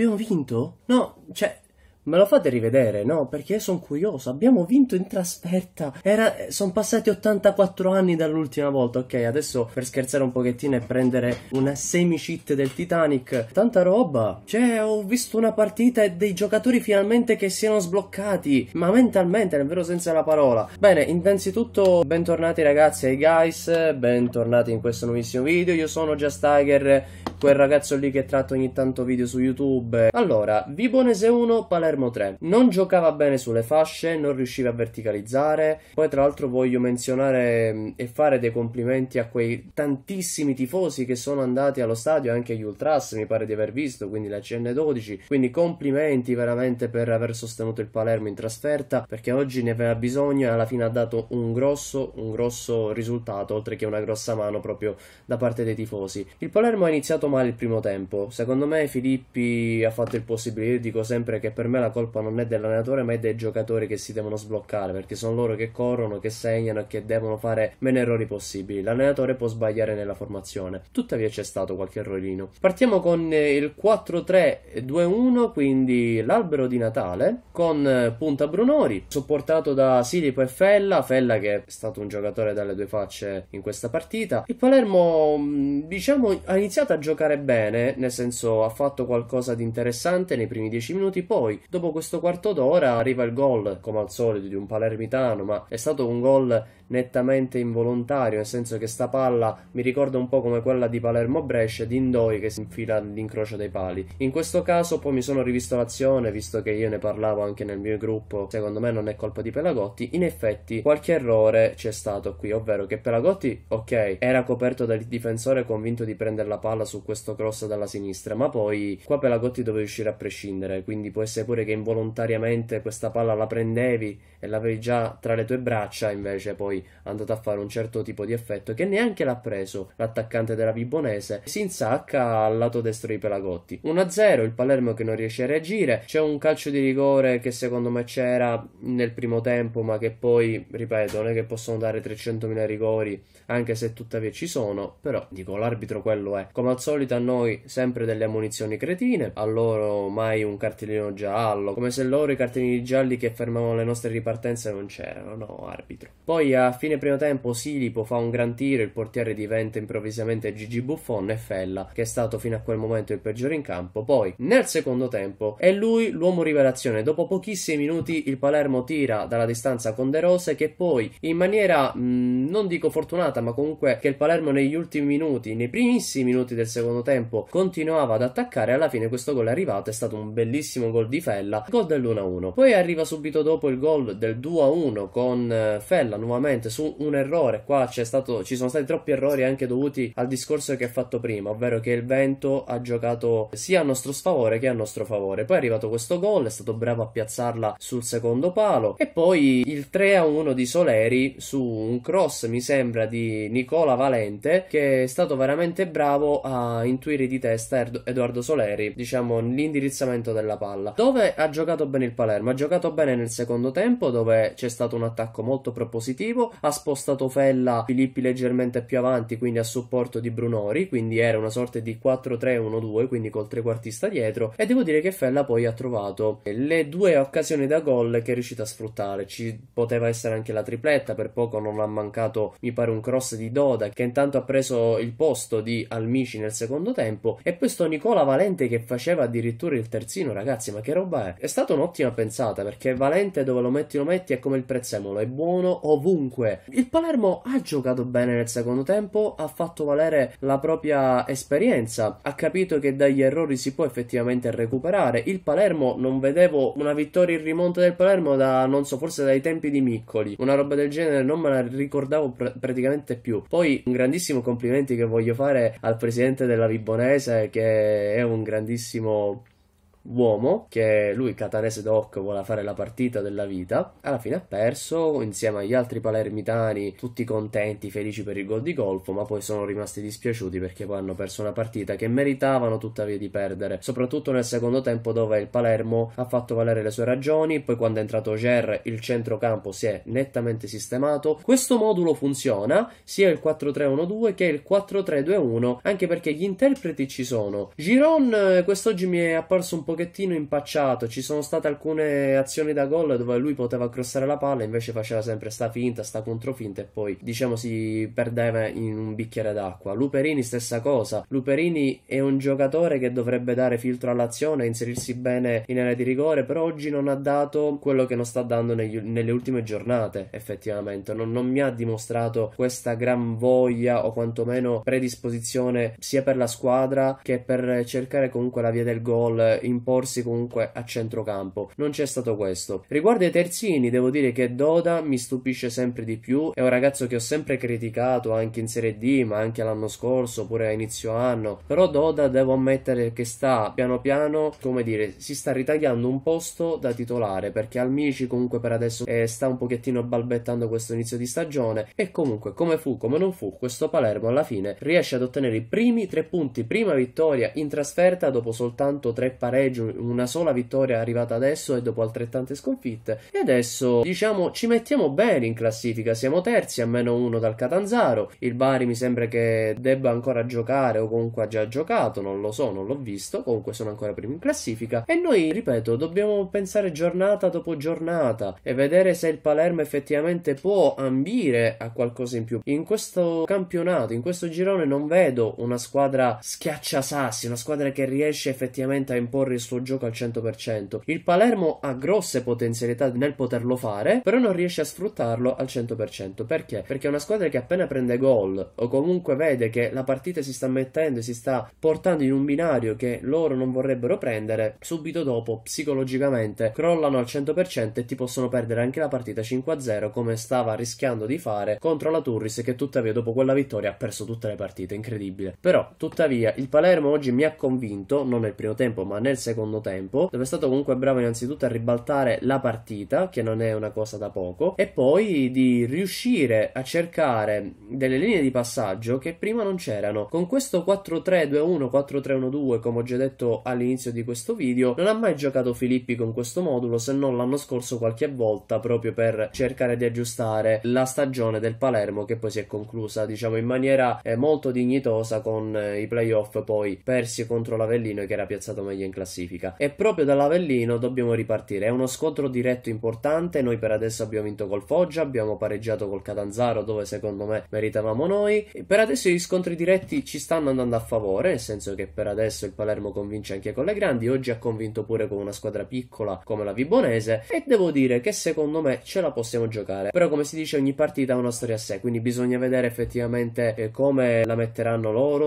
abbiamo vinto? No, cioè, me lo fate rivedere, no? Perché sono curioso. Abbiamo vinto in trasferta. Sono passati 84 anni dall'ultima volta. Ok, adesso per scherzare un pochettino e prendere una semi-cheat del Titanic. Tanta roba. Cioè, ho visto una partita e dei giocatori finalmente che siano sbloccati. Ma mentalmente, nel vero senso della parola. Bene, innanzitutto bentornati ragazzi e guys. Bentornati in questo nuovissimo video. Io sono Jess Tiger, quel ragazzo lì che tratta ogni tanto video su YouTube. Allora, Vibonese 1, Palermo 3. Non giocava bene sulle fasce, non riusciva a verticalizzare. Poi tra l'altro voglio menzionare e fare dei complimenti a quei tantissimi tifosi che sono andati allo stadio, anche gli Ultras mi pare di aver visto, quindi la CN12. Quindi complimenti veramente per aver sostenuto il Palermo in trasferta, perché oggi ne aveva bisogno e alla fine ha dato un grosso risultato, oltre che una grossa mano proprio da parte dei tifosi. Il Palermo ha iniziato male il primo tempo. Secondo me Filippi ha fatto il possibile. Io dico sempre che per me la colpa non è dell'allenatore ma è dei giocatori che si devono sbloccare, perché sono loro che corrono, che segnano e che devono fare meno errori possibili. L'allenatore può sbagliare nella formazione, tuttavia c'è stato qualche errorino. Partiamo con il 4-3-2-1, quindi l'albero di Natale, con punta Brunori supportato da Silipo e Fella che è stato un giocatore dalle due facce in questa partita. Il Palermo diciamo ha iniziato a giocare bene, nel senso ha fatto qualcosa di interessante nei primi 10 minuti. Poi dopo questo quarto d'ora arriva il gol come al solito di un palermitano, ma è stato un gol nettamente involontario, nel senso che sta palla mi ricorda un po' come quella di Palermo-Brescia di Indoi che si infila all'incrocio dei pali. In questo caso poi mi sono rivisto l'azione, visto che io ne parlavo anche nel mio gruppo, secondo me non è colpa di Pelagotti. In effetti qualche errore c'è stato qui, ovvero che Pelagotti, ok, era coperto dal difensore convinto di prendere la palla su questo cross dalla sinistra, ma poi qua Pelagotti doveva uscire a prescindere, quindi può essere pure che involontariamente questa palla la prendevi e l'avevi già tra le tue braccia, invece poi è andato a fare un certo tipo di effetto che neanche l'ha preso l'attaccante della Vibonese, si insacca al lato destro di Pelagotti. 1-0 il Palermo che non riesce a reagire. C'è un calcio di rigore che secondo me c'era nel primo tempo, ma che poi ripeto non è che possono dare 300.000 rigori, anche se tuttavia ci sono, però dico l'arbitro quello è. Come al solito a noi sempre delle ammonizioni cretine, a loro mai un cartellino giallo, come se loro i cartellini gialli che fermavano le nostre ripartenze non c'erano, no arbitro. Poi a fine primo tempo Silipo fa un gran tiro, il portiere diventa improvvisamente Gigi Buffon e Fella, che è stato fino a quel momento il peggiore in campo. Poi nel secondo tempo è lui l'uomo rivelazione, dopo pochissimi minuti il Palermo tira dalla distanza con De Rose, che poi in maniera non dico fortunata, ma comunque che il Palermo negli ultimi minuti, nei primissimi minuti del secondo tempo continuava ad attaccare. Alla fine questo gol è arrivato, è stato un bellissimo gol di Fella, gol dell'1-1. Poi arriva subito dopo il gol del 2-1 con Fella nuovamente su un errore. Qua ci sono stati troppi errori, anche dovuti al discorso che ha fatto prima, ovvero che il vento ha giocato sia a nostro sfavore che a nostro favore. Poi è arrivato questo gol, è stato bravo a piazzarla sul secondo palo, e poi il 3-1 di Soleri su un cross mi sembra di Nicola Valente, che è stato veramente bravo a intuire di testa Edoardo Soleri, diciamo l'indirizzamento della palla. Dove ha giocato bene il Palermo? Ha giocato bene nel secondo tempo, dove c'è stato un attacco molto propositivo, ha spostato Fella, Filippi leggermente più avanti, quindi a supporto di Brunori, quindi era una sorta di 4-3-1-2, quindi col trequartista dietro, e devo dire che Fella poi ha trovato le due occasioni da gol che è riuscito a sfruttare. Ci poteva essere anche la tripletta, per poco non ha mancato mi pare un cross di Doda, che intanto ha preso il posto di Almici nel secondo tempo, e questo Nicola Valente che faceva addirittura il terzino. Ragazzi, ma che roba è? È stata un'ottima pensata, perché Valente dove lo metti è come il prezzemolo, è buono ovunque. Il Palermo ha giocato bene nel secondo tempo, ha fatto valere la propria esperienza, ha capito che dagli errori si può effettivamente recuperare. Il Palermo, non vedevo una vittoria in rimonta del Palermo da, non so, forse dai tempi di Miccoli, una roba del genere, non me la ricordavo praticamente più. Poi un grandissimo complimenti che voglio fare al presidente della Vibonese, che è un grandissimo uomo, che lui catanese doc vuole fare la partita della vita. Alla fine ha perso insieme agli altri palermitani, tutti contenti, felici per il gol di Golfo, ma poi sono rimasti dispiaciuti perché poi hanno perso una partita che meritavano tuttavia di perdere, soprattutto nel secondo tempo dove il Palermo ha fatto valere le sue ragioni. Poi quando è entrato Ger il centrocampo si è nettamente sistemato. Questo modulo funziona sia il 4-3-1-2 che il 4-3-2-1, anche perché gli interpreti ci sono. Giron quest'oggi mi è apparso un po' pochettino impacciato, ci sono state alcune azioni da gol dove lui poteva crossare la palla, invece faceva sempre sta finta, sta controfinta e poi diciamo si perdeva in un bicchiere d'acqua. Luperini stessa cosa, Luperini è un giocatore che dovrebbe dare filtro all'azione, inserirsi bene in area di rigore, però oggi non ha dato quello che non sta dando nelle ultime giornate effettivamente, non mi ha dimostrato questa gran voglia o quantomeno predisposizione sia per la squadra che per cercare comunque la via del gol, imporsi comunque a centrocampo, non c'è stato questo. Riguardo ai terzini devo dire che Doda mi stupisce sempre di più, è un ragazzo che ho sempre criticato anche in Serie D ma anche l'anno scorso oppure a inizio anno, però Doda devo ammettere che sta piano piano, come dire, si sta ritagliando un posto da titolare, perché Almici comunque per adesso sta un pochettino balbettando questo inizio di stagione e comunque come fu come non fu questo Palermo alla fine riesce ad ottenere i primi 3 punti, prima vittoria in trasferta dopo soltanto 3 pareggi, una sola vittoria arrivata adesso e dopo altrettante sconfitte, e adesso diciamo ci mettiamo bene in classifica, siamo terzi a -1 dal Catanzaro. Il Bari mi sembra che debba ancora giocare o comunque ha già giocato, non lo so, non l'ho visto, comunque sono ancora primi in classifica e noi, ripeto, dobbiamo pensare giornata dopo giornata e vedere se il Palermo effettivamente può ambire a qualcosa in più. In questo campionato, in questo girone non vedo una squadra schiacciasassi, una squadra che riesce effettivamente a imporre il suo gioco al 100%. Il Palermo ha grosse potenzialità nel poterlo fare, però non riesce a sfruttarlo al 100%. Perché? Perché è una squadra che appena prende gol o comunque vede che la partita si sta mettendo e si sta portando in un binario che loro non vorrebbero prendere, subito dopo psicologicamente crollano al 100% e ti possono perdere anche la partita 5-0 come stava rischiando di fare contro la Turris, che tuttavia dopo quella vittoria ha perso tutte le partite, incredibile. Però tuttavia il Palermo oggi mi ha convinto, non nel primo tempo ma nel secondo tempo, dove è stato comunque bravo innanzitutto a ribaltare la partita, che non è una cosa da poco, e poi di riuscire a cercare delle linee di passaggio che prima non c'erano. Con questo 4-3-2-1, 4-3-1-2 come ho già detto all'inizio di questo video, non ha mai giocato Filippi con questo modulo, se non l'anno scorso qualche volta, proprio per cercare di aggiustare la stagione del Palermo che poi si è conclusa diciamo in maniera molto dignitosa con i playoff poi persi contro l'Avellino che era piazzato meglio in classifica. E proprio dall'Avellino dobbiamo ripartire, è uno scontro diretto importante, noi per adesso abbiamo vinto col Foggia, abbiamo pareggiato col Catanzaro dove secondo me meritavamo noi, e per adesso gli scontri diretti ci stanno andando a favore, nel senso che per adesso il Palermo convince anche con le grandi, oggi ha convinto pure con una squadra piccola come la Vibonese e devo dire che secondo me ce la possiamo giocare, però come si dice ogni partita ha una storia a sé, quindi bisogna vedere effettivamente come la metteranno loro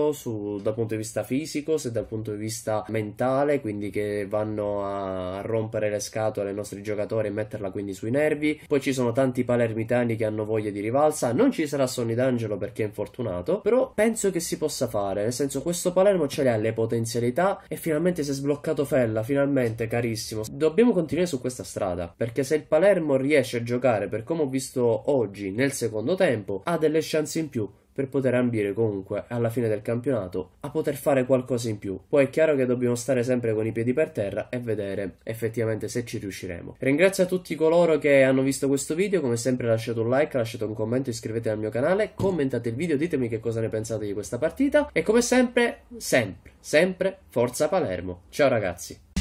dal punto di vista fisico, se dal punto di vista mentale, quindi che vanno a rompere le scatole ai nostri giocatori e metterla quindi sui nervi. Poi ci sono tanti palermitani che hanno voglia di rivalsa, non ci sarà Sonny D'Angelo perché è infortunato, però penso che si possa fare, nel senso questo Palermo ce le ha le potenzialità e finalmente si è sbloccato Fella, finalmente carissimo, dobbiamo continuare su questa strada, perché se il Palermo riesce a giocare per come ho visto oggi nel secondo tempo ha delle chance in più per poter ambire comunque alla fine del campionato a poter fare qualcosa in più. Poi è chiaro che dobbiamo stare sempre con i piedi per terra e vedere effettivamente se ci riusciremo. Ringrazio a tutti coloro che hanno visto questo video, come sempre lasciate un like, lasciate un commento, iscrivetevi al mio canale, commentate il video, ditemi che cosa ne pensate di questa partita e come sempre, sempre, sempre, forza Palermo. Ciao ragazzi!